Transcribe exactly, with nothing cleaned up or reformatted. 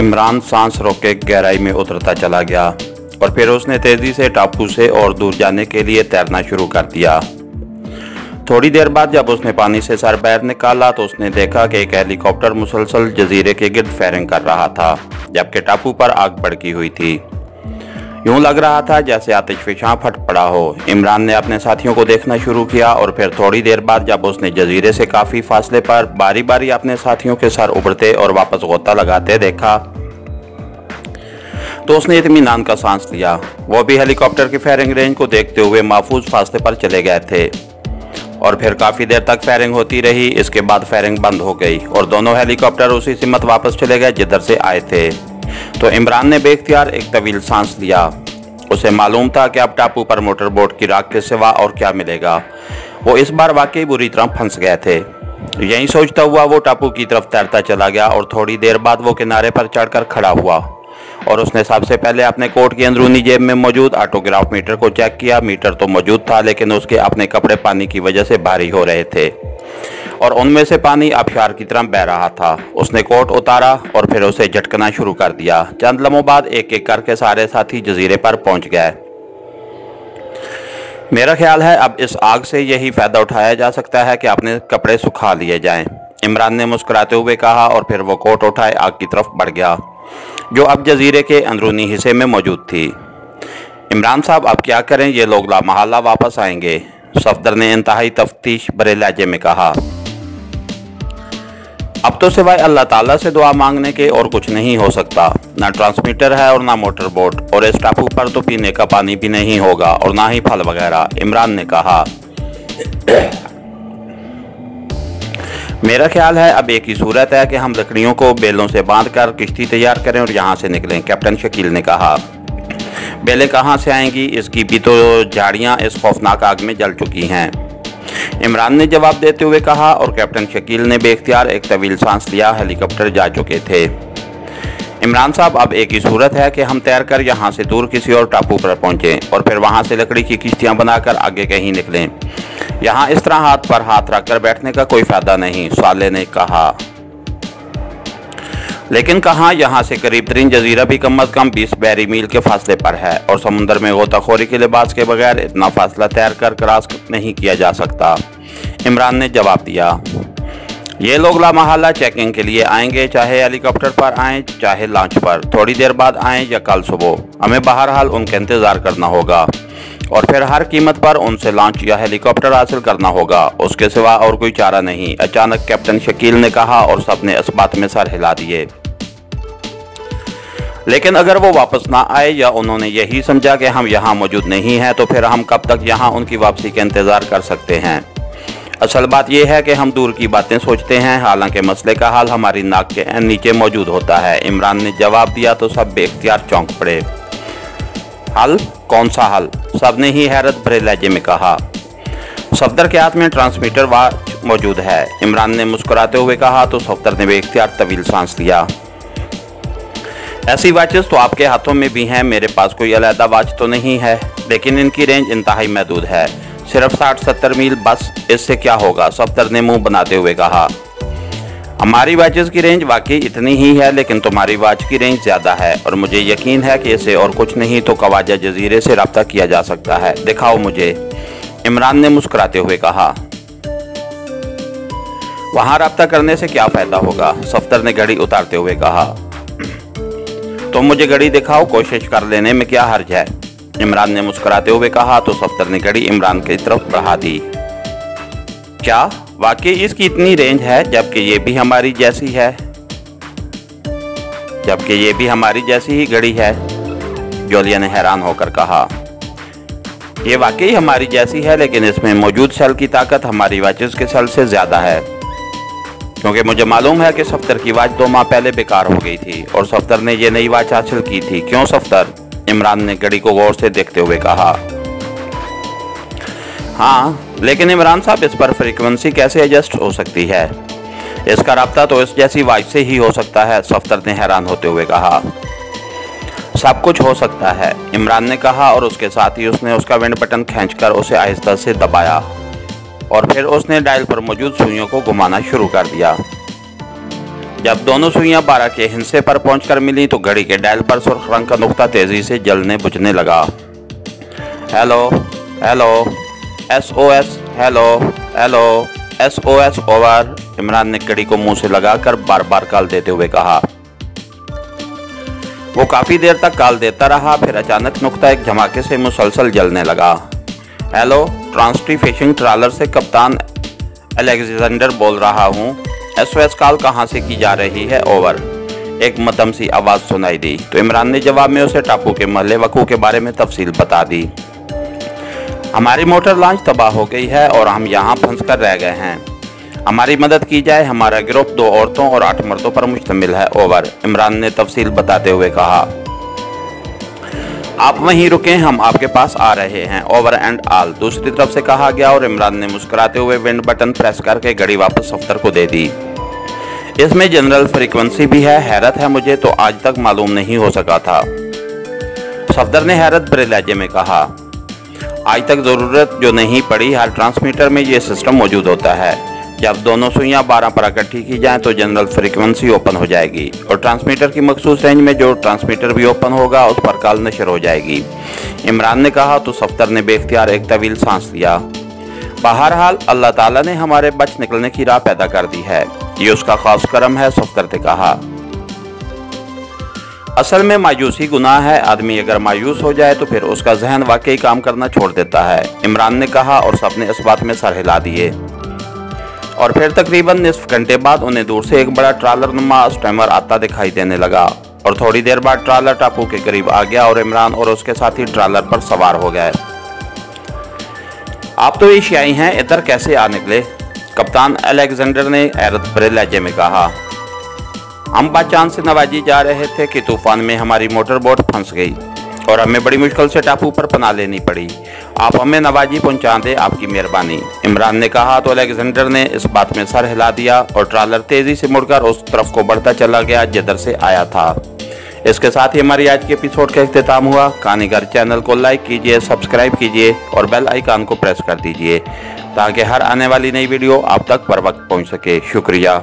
इमरान सांस रोके गहराई में उतरता चला गया और फिर उसने तेजी से टापू से और दूर जाने के लिए तैरना शुरू कर दिया। थोड़ी देर बाद जब उसने पानी से सर बाहर निकाला तो उसने देखा कि एक हेलीकॉप्टर मुसलसल जजीरे के गिर्द फायरिंग कर रहा था, जबकि टापू पर आग भड़की हुई थी। यूं लग रहा था जैसे आतिशफशां फट पड़ा हो। इमरान ने अपने साथियों को देखना शुरू किया और फिर थोड़ी देर बाद जब उसने जजीरे से काफ़ी फासले पर बारी बारी अपने साथियों के सर उभरते और वापस गोता लगाते देखा तो उसने इत्मीनान का सांस लिया। वो भी हेलीकॉप्टर की फायरिंग रेंज को देखते हुए महफूज फासले पर चले गए थे और फिर काफ़ी देर तक फायरिंग होती रही। इसके बाद फायरिंग बंद हो गई और दोनों हेलीकॉप्टर उसी सिमत वापस चले गए जिधर से आए थे। तो इमरान ने बेख्तियार एक तवील सांस लिया। उसे मालूम था कि अब टापू पर मोटर बोट की राख के सिवा और क्या मिलेगा। वो इस बार वाकई बुरी तरह फंस गए थे। यही सोचता हुआ वो टापू की तरफ तैरता चला गया और थोड़ी देर बाद वो किनारे पर चढ़कर खड़ा हुआ और उसने सबसे पहले अपने कोट की अंदरूनी जेब में मौजूद ऑटोग्राफ मीटर को चेक किया। मीटर तो मौजूद था लेकिन उसके अपने कपड़े पानी की वजह से भारी हो रहे थे और उनमें से पानी अबशार की तरह बह रहा था। उसने कोट उतारा और फिर उसे झटकना शुरू कर दिया। चंद लम्हों बाद एक एक करके सारे साथी जजीरे पर पहुंच गए। मेरा ख्याल है अब इस आग से यही फ़ायदा उठाया जा सकता है कि अपने कपड़े सुखा लिए जाएं, इमरान ने मुस्कुराते हुए कहा और फिर वो कोट उठाए आग की तरफ बढ़ गया जो अब जजीरे के अंदरूनी हिस्से में मौजूद थी। इमरान साहब अब क्या करें, ये लोग लामहला वापस आएंगे, सफदर ने इंतहाई तफ्तीश भरे लहजे में कहा। अब तो सिवाय अल्लाह ताला से दुआ मांगने के और कुछ नहीं हो सकता। ना ट्रांसमीटर है और ना मोटर बोट और इस टापू पर तो पीने का पानी भी नहीं होगा और ना ही फल वगैरह, इमरान ने कहा। मेरा ख्याल है अब एक ही सूरत है कि हम लकड़ियों को बेलों से बांधकर किश्ती तैयार करें और यहाँ से निकलें, कैप्टन शकील ने कहा। बेलें कहाँ से आएंगी, इसकी भी तो झाड़ियाँ इस खौफनाक आग में जल चुकी हैं, इमरान ने जवाब देते हुए कहा और कैप्टन शकील ने बेख्तियार एक तवील सांस लिया। हेलीकॉप्टर जा चुके थे। इमरान साहब अब एक ही सूरत है कि हम तैरकर यहाँ से दूर किसी और टापू पर पहुँचें और फिर वहाँ से लकड़ी की किश्तियाँ बनाकर आगे कहीं निकलें। यहाँ इस तरह हाथ पर हाथ रखकर बैठने का कोई फ़ायदा नहीं, साले ने कहा। लेकिन कहाँ, यहाँ से करीब तरीन जजीरा भी कम अज़ कम बीस बहरी मील के फासले पर है और समुंदर में गोताखोरी के लिबास के बगैर इतना फासला तैर कर क्रॉस नहीं किया जा सकता, इमरान ने जवाब दिया। ये लोग लामहला चेकिंग के लिए आएंगे, चाहे हेलीकॉप्टर पर आएं चाहे लॉन्च पर, थोड़ी देर बाद आएं या कल सुबह, हमें बहरहाल उनका इंतज़ार करना होगा और फिर हर कीमत पर उनसे लॉन्च या हेलीकॉप्टर हासिल करना होगा, उसके सिवा और कोई चारा नहीं, अचानक कैप्टन शकील ने कहा और सब ने इस बात में सर हिला दिए। लेकिन अगर वो वापस ना आए या उन्होंने यही समझा कि हम यहाँ मौजूद नहीं हैं तो फिर हम कब तक यहाँ उनकी वापसी का इंतज़ार कर सकते हैं। असल बात यह है कि हम दूर की बातें सोचते हैं, हालांकि मसले का हाल हमारी नाक के नीचे मौजूद होता है, इमरान ने जवाब दिया। तो सब बेख्तियार चौंक पड़े। हल, कौन सा हल, सब ने ही हैरत भरे लहजे में कहा। सफदर के हाथ में ट्रांसमीटर वाच मौजूद है, इमरान ने मुस्कुराते हुए कहा। तो सफदर ने बेख्तियार तवील सांस लिया। ऐसी वाचेस तो आपके हाथों में भी हैं, मेरे पास कोई अलहदा वाच तो नहीं है लेकिन इनकी रेंज इंतहाई महदूद है, सिर्फ साठ सत्तर मील, बस इससे क्या होगा, सफदर ने मुंह बनाते हुए कहा। हमारी वाचेस की रेंज वाकई इतनी ही है लेकिन तुम्हारी वाच की रेंज ज़्यादा है और मुझे यकीन है कि इसे और कुछ नहीं तो कवाजा जजीरे से रब्ता किया जा सकता है, दिखाओ मुझे, इमरान ने मुस्कुराते हुए कहा। वहाँ रब्ता करने से क्या फ़ायदा होगा, सफदर ने घड़ी उतारते हुए कहा। तो मुझे घड़ी दिखाओ, कोशिश कर लेने में क्या हर्ज है, इमरान ने मुस्कुराते हुए कहा। तो सफदर ने घड़ी इमरान की तरफ बढ़ा दी। क्या वाकई इसकी इतनी रेंज है, जबकि ये भी हमारी जैसी है जबकि ये भी हमारी जैसी ही घड़ी है, जोलिया ने हैरान होकर कहा। ये वाकई हमारी जैसी है लेकिन इसमें मौजूद सेल की ताकत हमारी वाचेस के सेल से ज़्यादा है, क्योंकि मुझे मालूम है कि सफदर की वाच दो माह पहले बेकार हो गई थी और सफदर ने यह नई वाच हासिल की थी। क्यों सफदर, इमरान ने घड़ी को गौर से देखते हुए कहा। हाँ, लेकिन इमरान साहब इस पर फ्रीक्वेंसी कैसे एडजस्ट हो सकती है, इसका रब्ता तो इस जैसी वाच से ही हो सकता है, सफदर ने हैरान होते हुए कहा। सब कुछ हो सकता है, इमरान ने कहा और उसके साथ ही उसने उसका विंड बटन खींचकर उसे आहिस्ता से दबाया और फिर उसने डायल पर मौजूद सुइयों को घुमाना शुरू कर दिया। जब दोनों सुइयां बारह के हिस्से पर पहुंचकर मिली तो घड़ी के डायल पर सुर्ख रंग का नुक्ता तेजी से जलने बुझने लगा। Hello hello S O S, hello hello S O S over, Imran ने घड़ी को मुंह से लगाकर बार बार कॉल देते हुए कहा। वो काफ़ी देर तक कॉल देता रहा, फिर अचानक नुक्ता एक धमाके से मुसलसल जलने लगा। हेलो, ट्रांसटी फिशिंग ट्रॉलर से कप्तान अलेक्जेंडर बोल रहा हूँ। एस ओ एस कॉल कहाँ से की जा रही है? ओवर, एक मतम सी आवाज़ सुनाई दी तो इमरान ने जवाब में उसे टापू के महल वकू के बारे में तफसील बता दी। हमारी मोटर लॉन्च तबाह हो गई है और हम यहाँ फंस कर रह गए हैं, हमारी मदद की जाए। हमारा ग्रुप दो औरतों और आठ मर्दों पर मुश्तमिल है। ओवर, इमरान ने तफसील बताते हुए कहा। आप वहीं रुकें, हम आपके पास आ रहे हैं। ओवर एंड ऑल, दूसरी तरफ से कहा गया और इमरान ने मुस्कुराते हुए विंड बटन प्रेस करके घड़ी वापस सफ्तर को दे दी। इसमें जनरल फ्रीक्वेंसी भी है, हैरत है मुझे तो आज तक मालूम नहीं हो सका था। सफदर ने हैरत भरे लहजे में कहा। आज तक ज़रूरत जो नहीं पड़ी, हर ट्रांसमीटर में ये सिस्टम मौजूद होता है। जब दोनों सुइयाँ बारह पर इकट्ठी की जाएँ तो जनरल फ्रीक्वेंसी ओपन हो जाएगी और ट्रांसमीटर की मखसूस रेंज में जो ट्रांसमीटर भी ओपन होगा उस पर कॉल नशर हो जाएगी, इमरान ने कहा तो सफदर ने बेख्तियार एक तवील सांस लिया। बहरहाल अल्लाह ताला ने हमारे बच निकलने की राह पैदा कर दी है, ये उसका खास करम है, सफदर ने कहा। असल में मायूसी गुनाह है, आदमी अगर मायूस हो जाए तो फिर उसका जहन वाकई काम करना छोड़ देता है, इमरान ने कहा और सबने इस बात में सर हिला दिए। और फिर तकरीबन निसफ घंटे बाद उन्हें दूर से एक बड़ा ट्रालर नुमा स्टैमर आता दिखाई देने लगा और थोड़ी देर बाद ट्रालर टापू के करीब आ गया और इमरान और उसके साथी ट्रालर पर सवार हो गए। आप तो एशियाई हैं, इधर कैसे आ निकले? कप्तान अलेक्जेंडर ने हैरत भरे लहजे में कहा। हम बाचांस से नवाजी जा रहे थे कि तूफान में हमारी मोटर बोट फंस गई और हमें बड़ी मुश्किल से टापू पर पनाह लेनी पड़ी। आप हमें नवाजी पहुंचा दें, आपकी मेहरबानी, इमरान ने कहा तो अलेक्जेंडर ने इस बात में सर हिला दिया और ट्रालर तेज़ी से मुड़कर उस तरफ को बढ़ता चला गया जिधर से आया था। इसके साथ ही हमारी आज के एपिसोड का इख्तिताम हुआ। कहानीघर चैनल को लाइक कीजिए, सब्सक्राइब कीजिए और बेल आइकान को प्रेस कर दीजिए ताकि हर आने वाली नई वीडियो आप तक बर वक्त पहुँच सके। शुक्रिया।